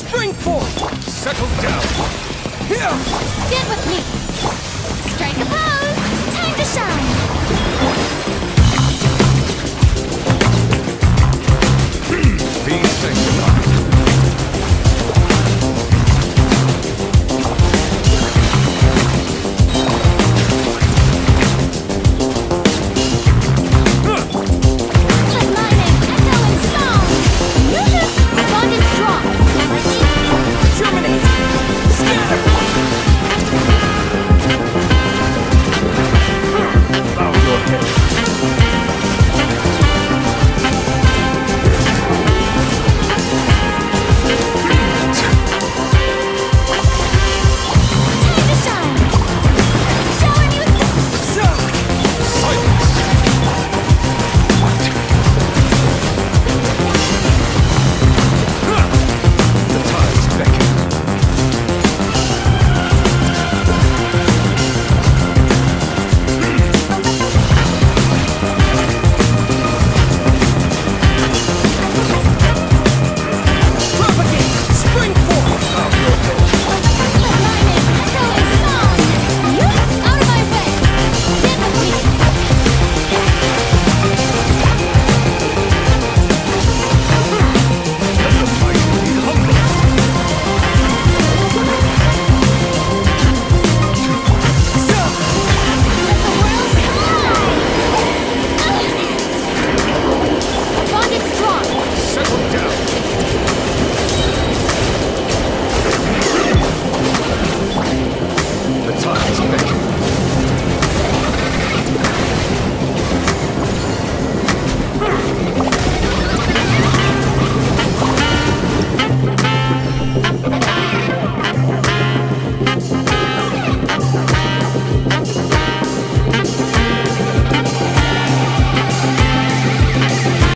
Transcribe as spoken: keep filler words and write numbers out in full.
Spring forth! Settle down! Here! Get with me! Strike a pose! Time to shine!